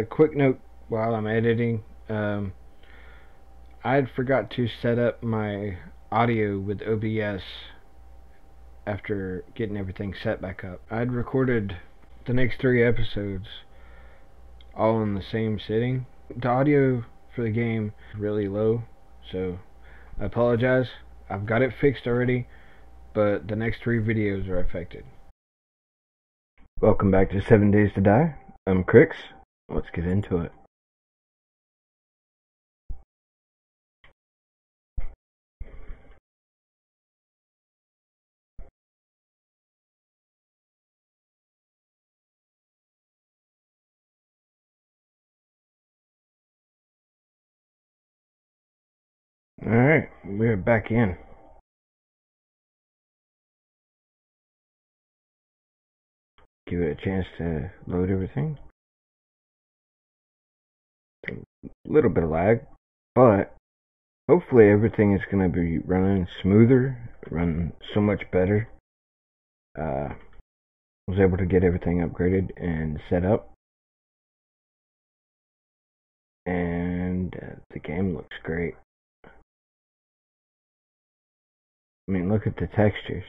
a quick note while I'm editing. I forgot to set up my audio with OBS after getting everything set back up. I'd recorded the next 3 episodes all in the same sitting. The audio for the game is really low, so I apologize. I've got it fixed already, but the next 3 videos are affected. Welcome back to 7 Days to Die. I'm Crix. Let's get into it. Alright, we're back in. Give it a chance to load everything. A little bit of lag, but hopefully everything is going to be running smoother, running so much better. I was able to get everything upgraded and set up, and the game looks great. I mean, look at the textures.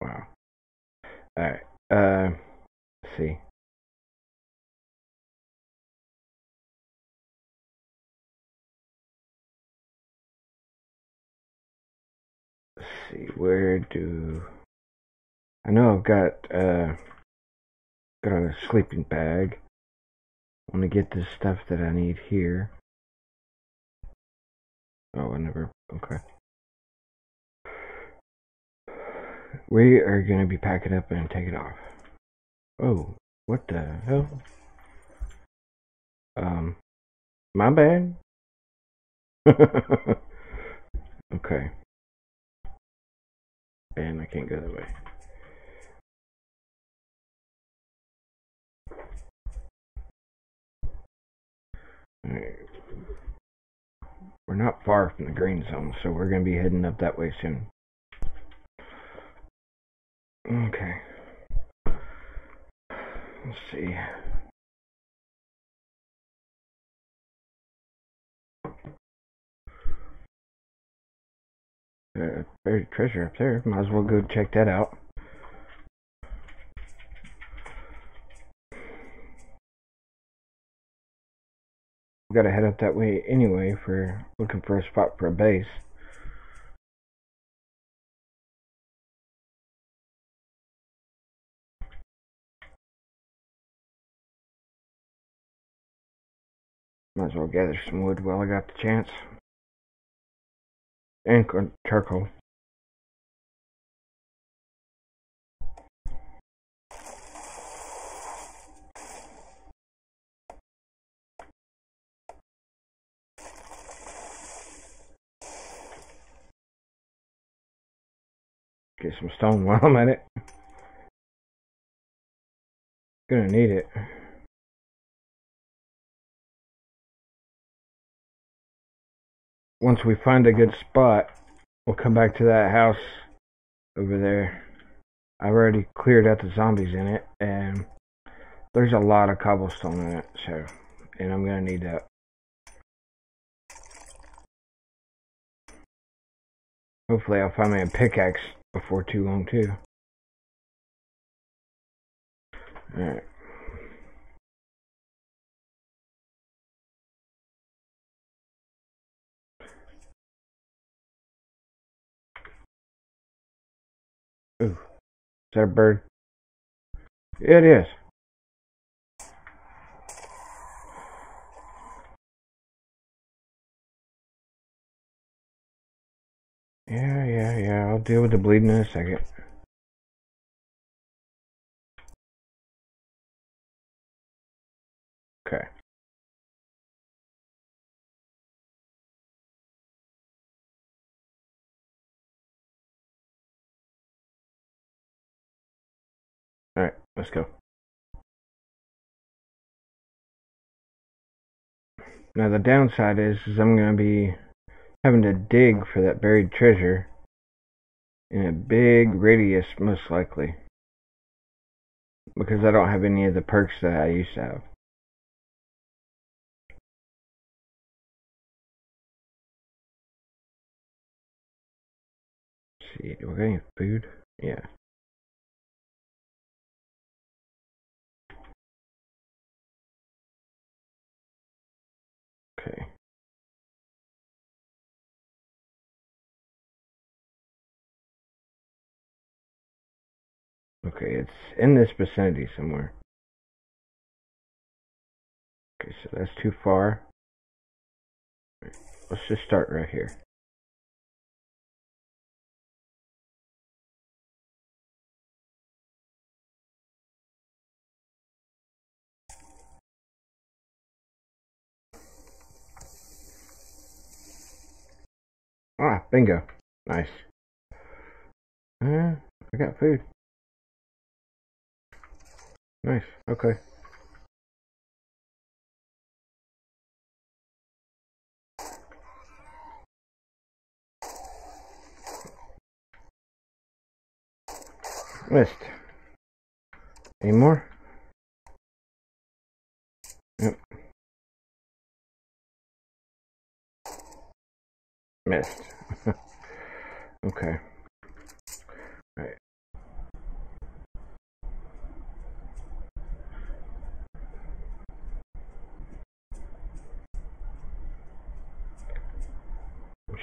Wow. Alright, let's see. Let's see, where do... I know I've got a sleeping bag. I want to get this stuff that I need here. Oh, I never... Okay. We are going to be packing up and taking off. Oh, what the hell? My bad? Okay. And I can't go that way. We're not far from the green zone, so we're going to be heading up that way soon. Okay. Let's see. There's buried treasure up there. Might as well go check that out. Gotta head up that way anyway for looking for a spot for a base. Might as well gather some wood while I got the chance. And charcoal. Get some stone while I'm at it. Gonna need it. Once we find a good spot, we'll come back to that house over there. I've already cleared out the zombies in it, and there's a lot of cobblestone in it, so, and I'm gonna need that. Hopefully I'll find me a pickaxe before too long, too. Alright. Ooh. Is that a bird? It is. Yeah, I'll deal with the bleeding in a second. Okay. Alright, let's go. Now the downside is I'm going to be having to dig for that buried treasure, in a big radius, most likely, because I don't have any of the perks that I used to have. Let's see, do we get any food? Yeah. Okay. Okay, it's in this vicinity somewhere. Okay, so that's too far. Let's just start right here. Ah, bingo. Nice. I got food. Nice, okay. List. Any more? Yep. Missed. Okay. All right.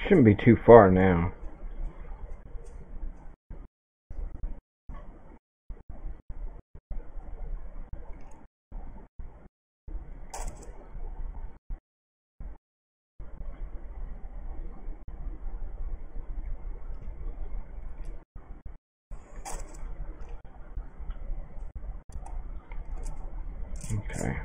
Shouldn't be too far now. Okay.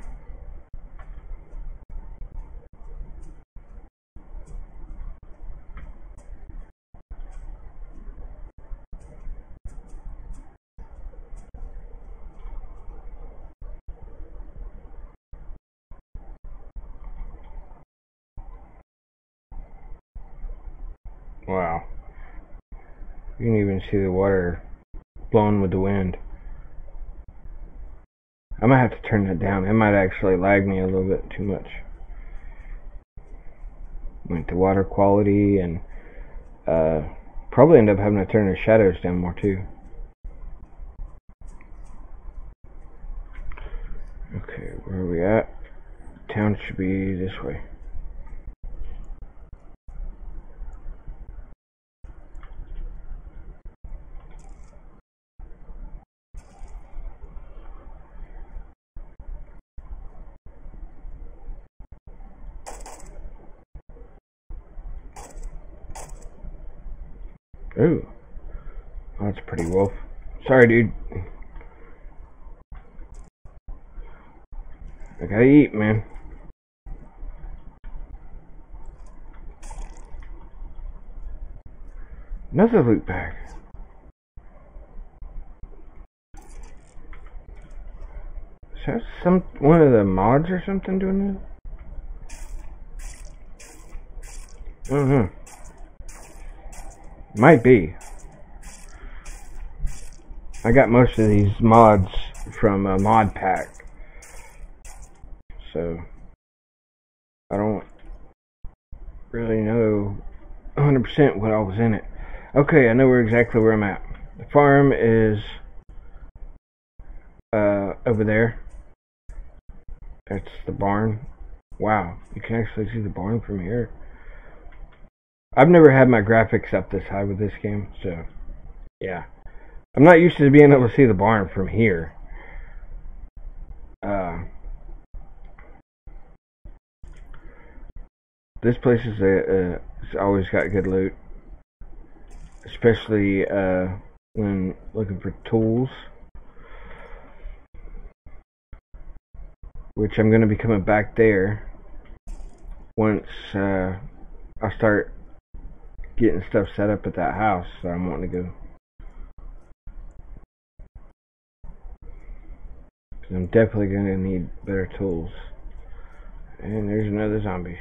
Wow. You can even see the water blowing with the wind. I might have to turn that down. It might actually lag me a little bit too much. Like the water quality, and probably end up having to turn the shadows down more too. Okay, where are we at? Town should be this way. Ooh, oh, that's a pretty wolf. Sorry, dude. I gotta eat, man. Another loot bag. Is that one of the mods or something doing this? I don't know. Might be. I got most of these mods from a mod pack, so I don't really know 100% what all was in it. Okay, I know exactly where I'm at. The farm is over there. That's the barn. Wow, you can actually see the barn from here. I've never had my graphics up this high with this game, so yeah. I'm not used to being able to see the barn from here. This place is it's always got good loot, especially when looking for tools, which I'm going to be coming back there once I start getting stuff set up at that house that I'm wanting to go. I'm definitely going to need better tools. And there's another zombie.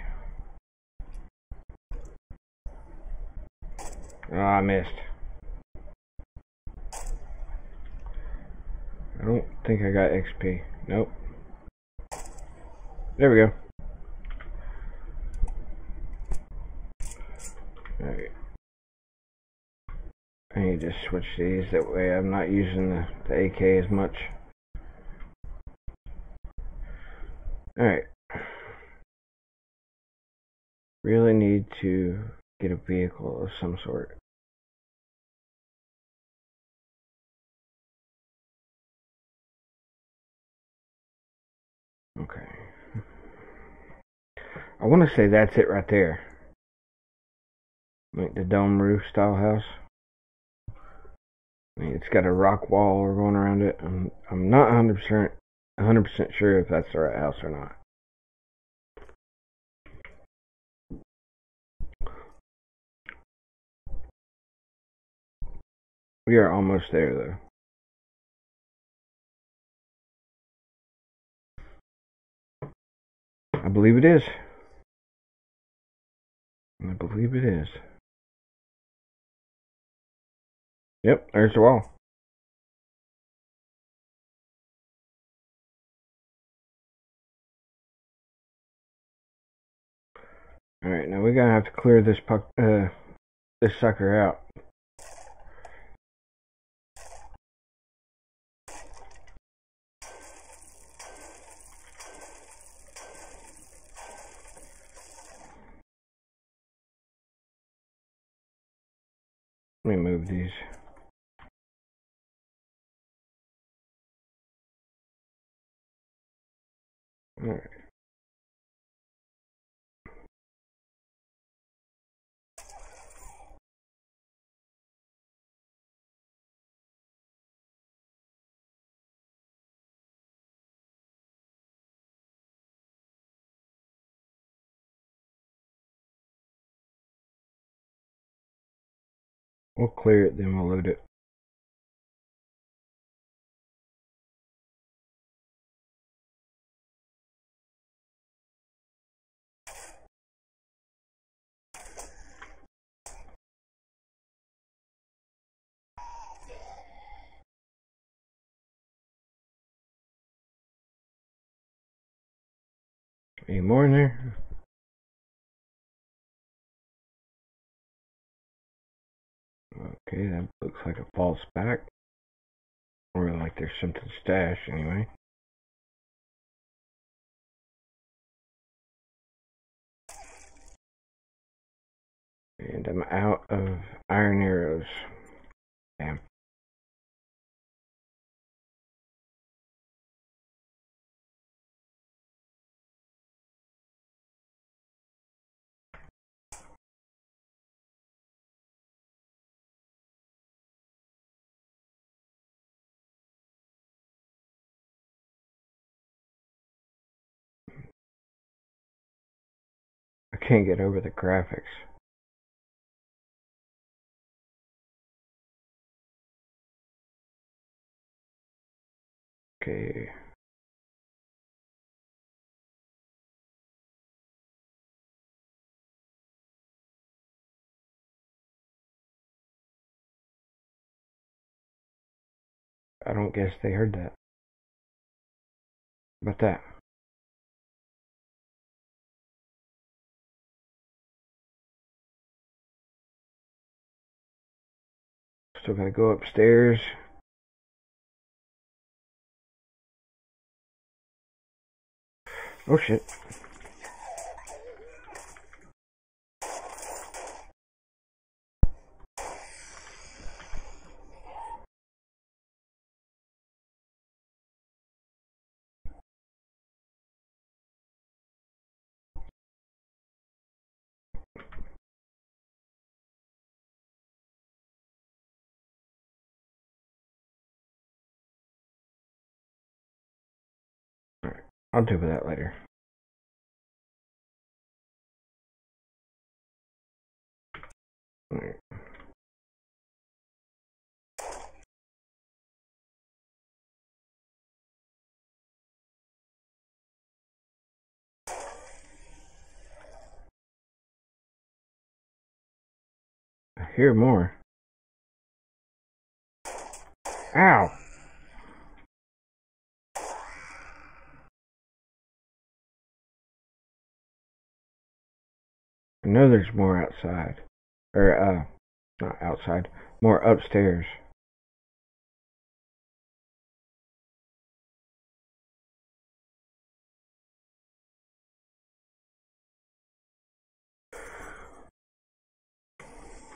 Ah, I missed. I don't think I got XP. Nope. There we go. Alright. I need to switch these, that way I'm not using the AK as much. Alright. Really need to get a vehicle of some sort. Okay. I want to say that's it right there. Like the dome roof style house. I mean, it's got a rock wall going around it. I'm not 100% sure if that's the right house or not. We are almost there though. I believe it is. I believe it is. Yep, there's the wall. Alright, now we're gonna have to clear this this sucker out. Let me move these. All right. We'll clear it, then we'll load it. Any more in there? Okay, that looks like it falls back, or like there's something stashed anyway. And I'm out of iron arrows. Damn. Can't get over the graphics. Okay. I don't guess they heard that. How about that? Still gotta go upstairs. Oh shit. I'll do that later. All right. I hear more. Ow! I know there's more outside. Or, not outside. More upstairs.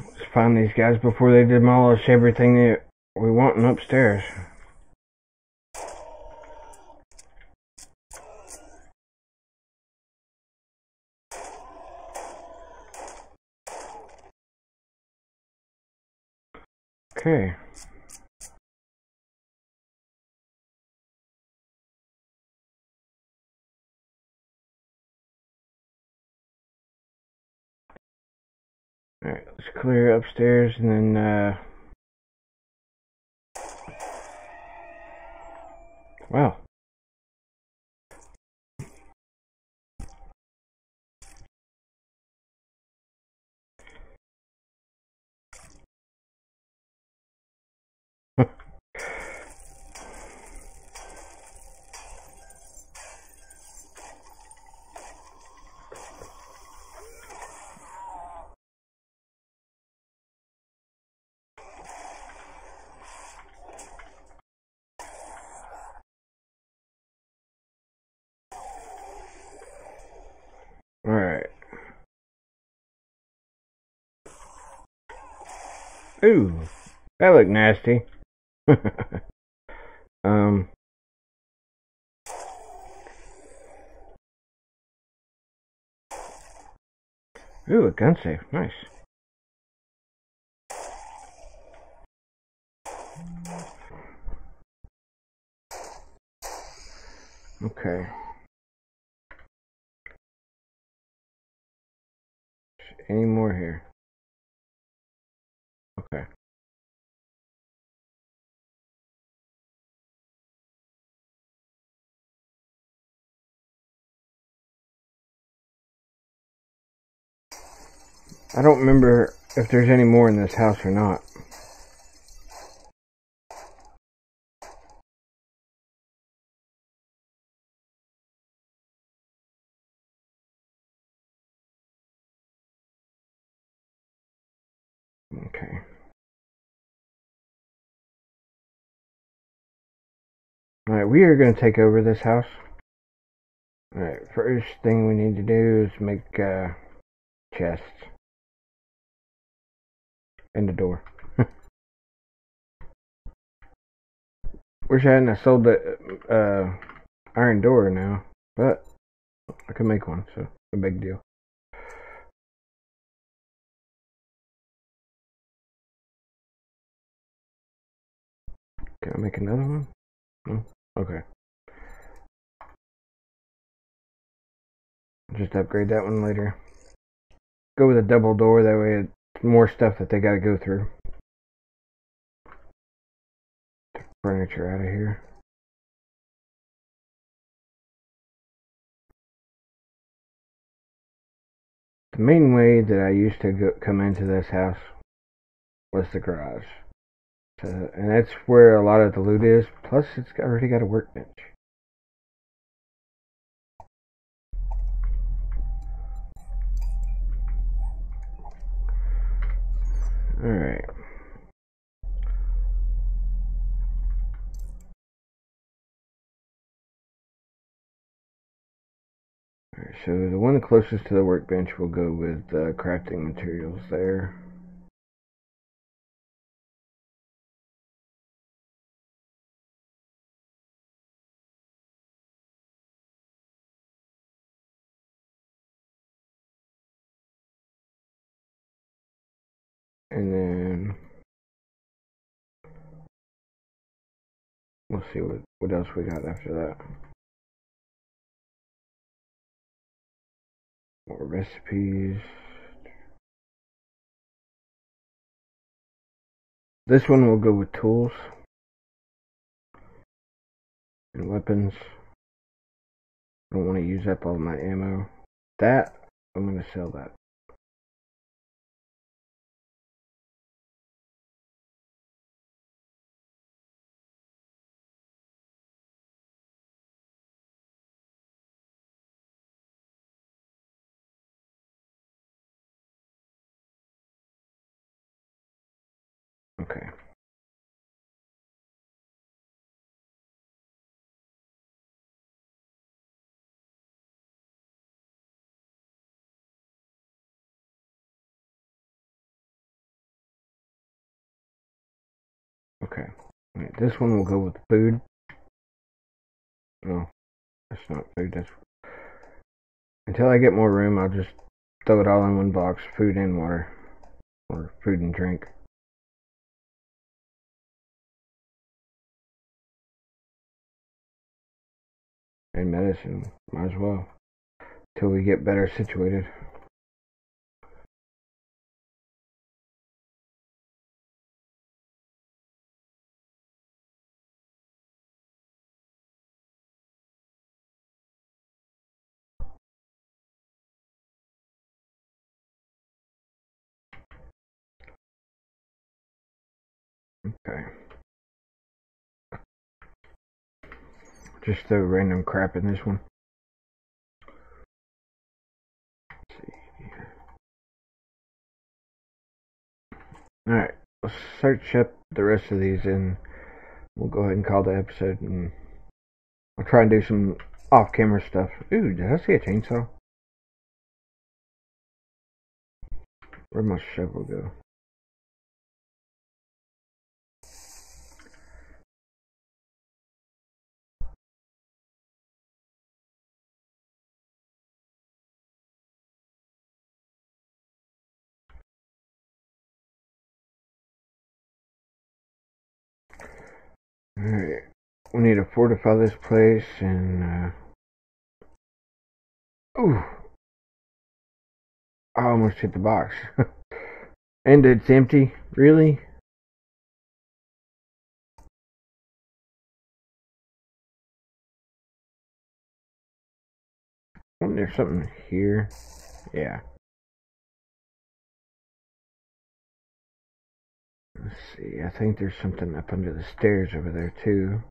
Let's find these guys before they demolish everything that we want upstairs. Okay. All right, let's clear upstairs and then wow. Ooh, that looked nasty. Ooh, a gun safe. Nice. Okay. Any more here? Okay. I don't remember if there's any more in this house or not. Okay. Alright, we are going to take over this house. Alright, first thing we need to do is make chests. And the door. Wish I hadn't sold the iron door now, but I could make one, so a big deal. Can I make another one? No? Okay. Just upgrade that one later. Go with a double door, that way it's more stuff that they gotta go through. Take furniture out of here. The main way that I used to come into this house was the garage. And that's where a lot of the loot is, plus it's already got a workbench. Alright. Alright, so the one closest to the workbench will go with crafting materials there. And then we'll see what else we got after that. More recipes. This one will go with tools and weapons. I don't want to use up all my ammo. That, I'm going to sell that. Okay. Okay. All right, this one will go with food. No, that's not food. That's until I get more room. I'll just throw it all in one box: food and water, or food and drink. And medicine, might as well, till we get better situated. Okay. Just throw random crap in this one. Let's see here. Alright, let's search up the rest of these and we'll go ahead and call the episode, and I'll try and do some off-camera stuff. Ooh, did I see a chainsaw? Where'd my shovel go? Alright, we need to fortify this place and, ooh, I almost hit the box. And it's empty, really? Wasn't there something here? Yeah. Let's see, I think there's something up under the stairs over there too.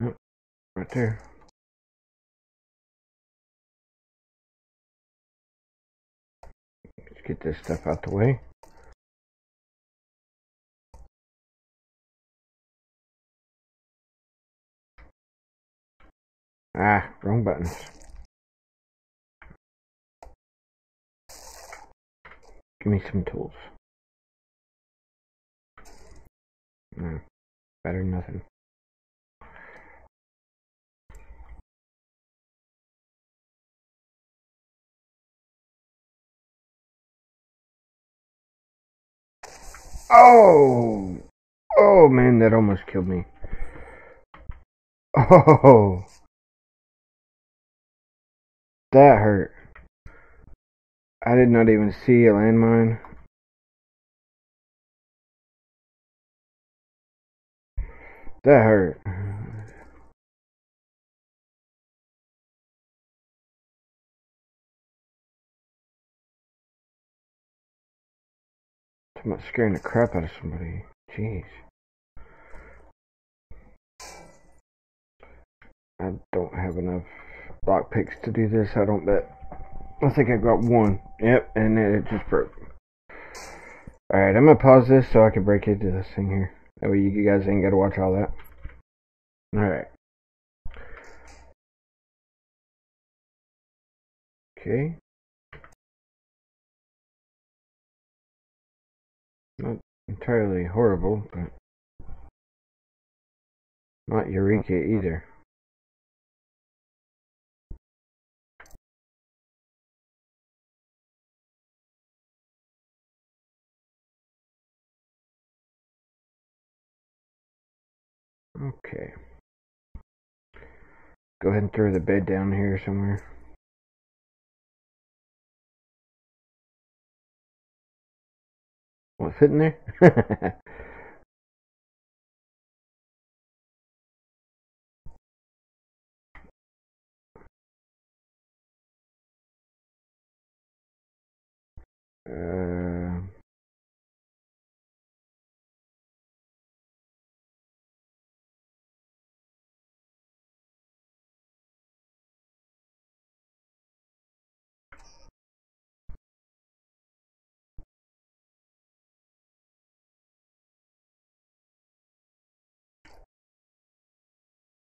Oh, right there. Let's get this stuff out the way. Ah, wrong buttons. Give me some tools. No, better than nothing. Oh! Oh man, that almost killed me. Oh! That hurt. I did not even see a landmine. That hurt. I'm not scaring the crap out of somebody. Jeez. I don't have enough lockpicks to do this, I don't bet. I think I got one. Yep, and it just broke. Alright, I'm gonna pause this so I can break into this thing here. That way you guys ain't gotta watch all that. Alright. Okay. Not entirely horrible, but not Eureka either. Okay. Go ahead and throw the bed down here somewhere. Will it fit in there?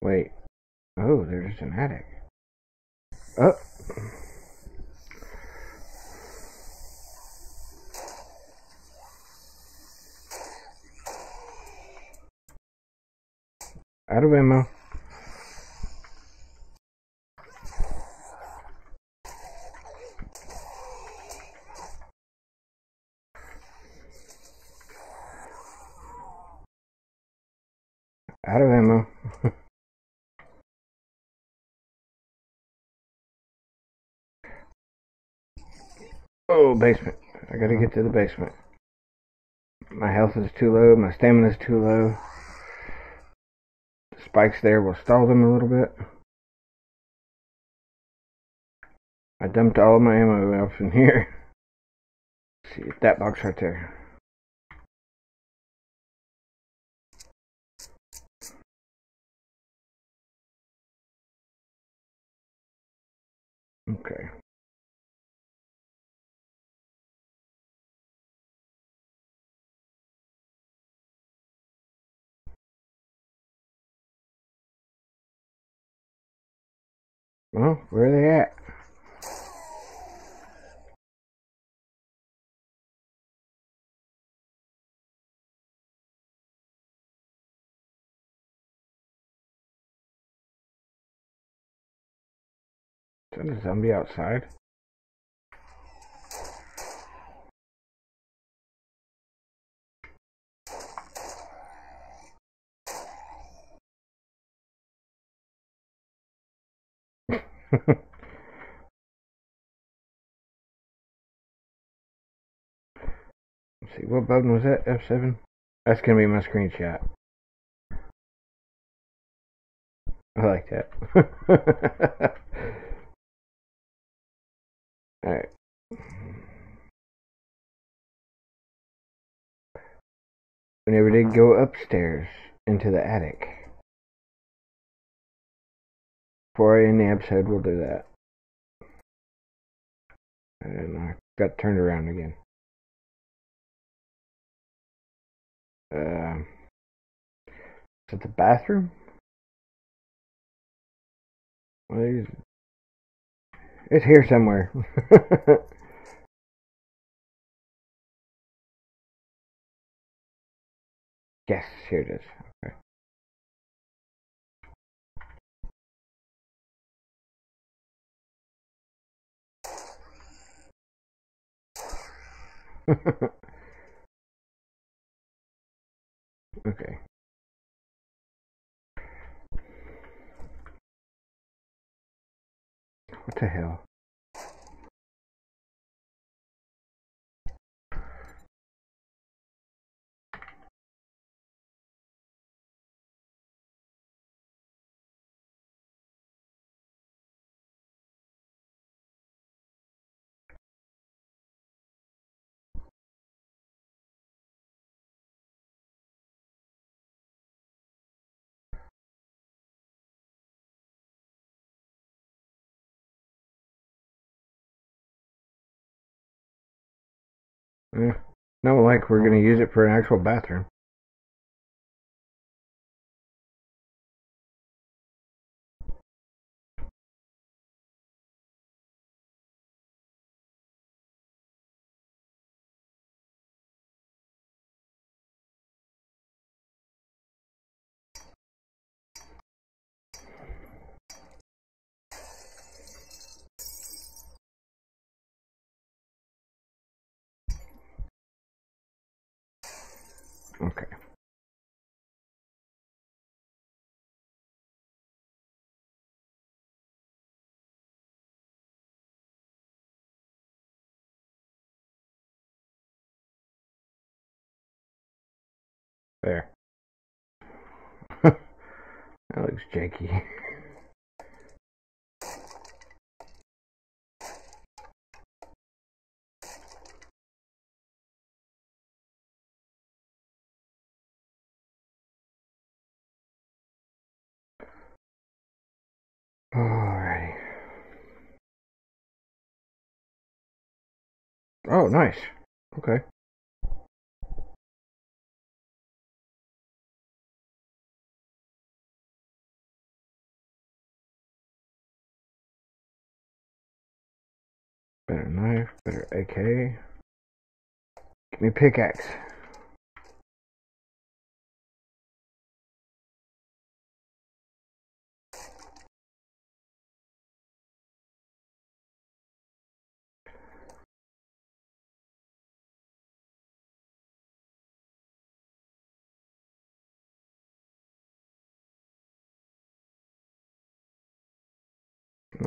Wait. Oh, there's an attic. Oh. Out of ammo. Out of ammo. Oh, basement. I gotta get to the basement. My health is too low. My stamina is too low. Spikes there will stall them a little bit. I dumped all of my ammo out in here. Let's see if that box right there. Okay. Well, where are they at? Is that a zombie outside? Let's see, what button was that? F7? That's gonna be my screenshot. I like that. Alright. We never did go upstairs into the attic. Before I end the episode, we'll do that. And I got turned around again. Is it the bathroom? It's here somewhere. Yes, here it is. Okay. Okay. What the hell? Yeah. Not like we're going to use it for an actual bathroom. Okay. There. That looks janky. Alrighty. Oh, nice. Okay. Better knife, better AK. Give me a pickaxe.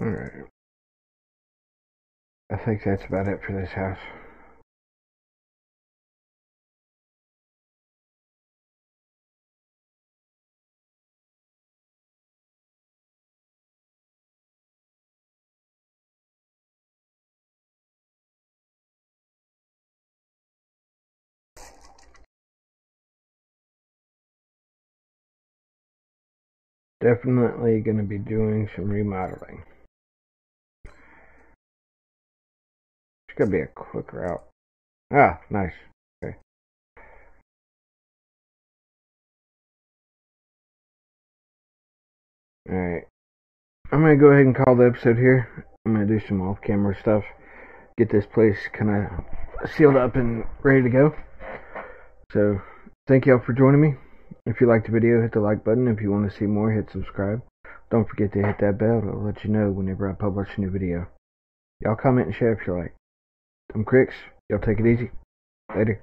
Alright. I think that's about it for this house. Definitely going to be doing some remodeling. It's gonna be a quick route. Ah, nice. Okay. Alright. I'm gonna go ahead and call the episode here. I'm gonna do some off-camera stuff. Get this place kinda sealed up and ready to go. So, thank y'all for joining me. If you liked the video, hit the like button. If you want to see more, hit subscribe. Don't forget to hit that bell. It'll let you know whenever I publish a new video. Y'all comment and share if you like. I'm Crix. Y'all take it easy. Later.